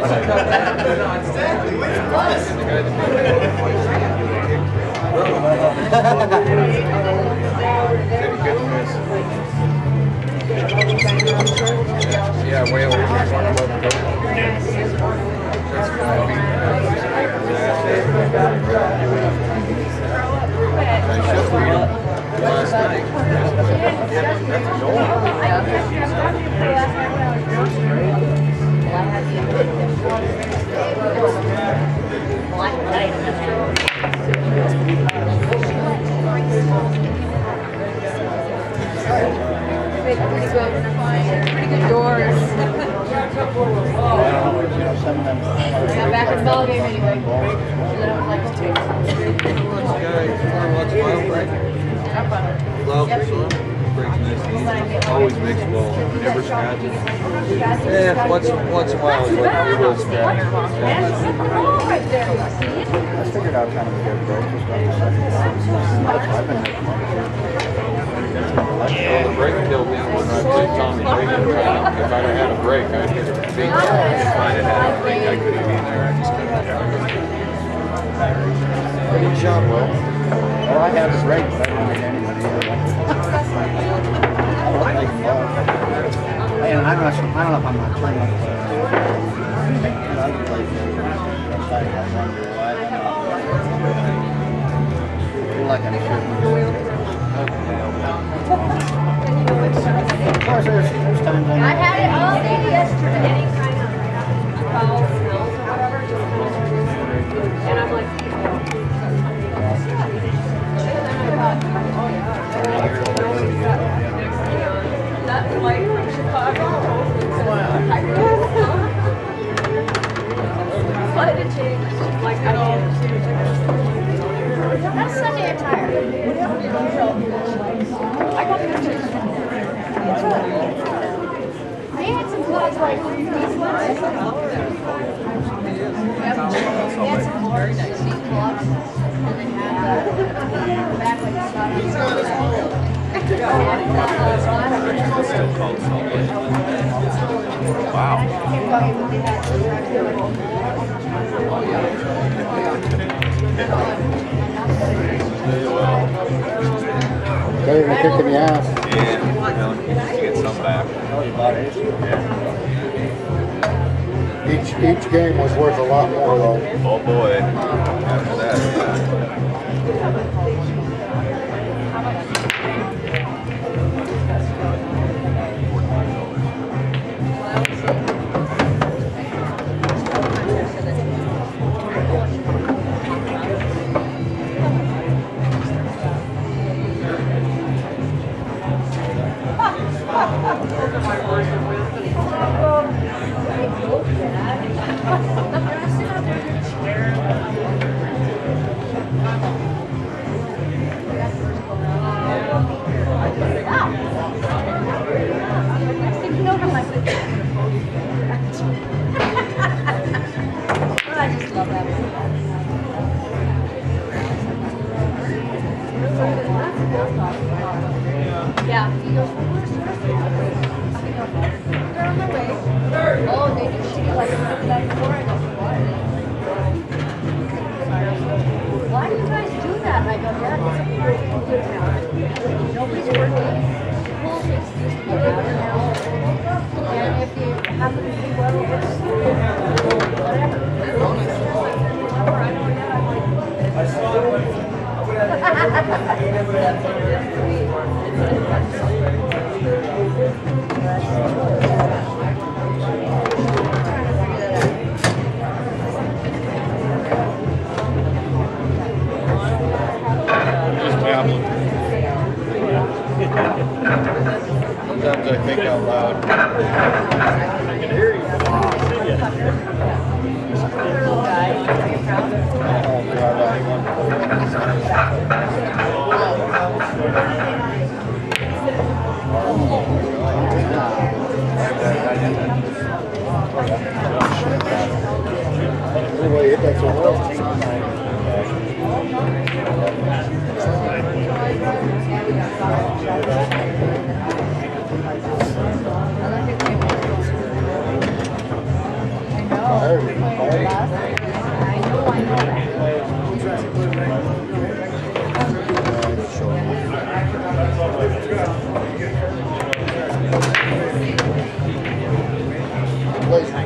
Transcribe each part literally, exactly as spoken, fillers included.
Exactly, which bus? Yeah, way over I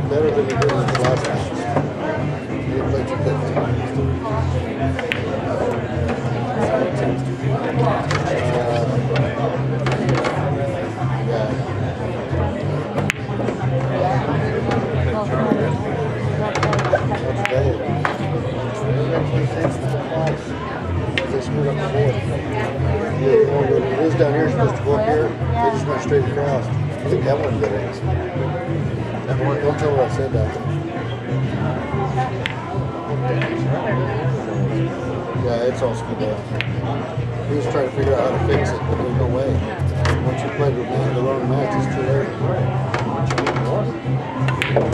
Better than he did his last match. He didn't play too good. They screwed up the board. Yeah, it was down here, supposed to go up here. They just went straight across. I think that one did it. Everyone, don't tell what I said that. Yeah, it's all screwed up. He was trying to figure out how to fix it, but there's no way. Once you play with one of the wrong match, it's too late.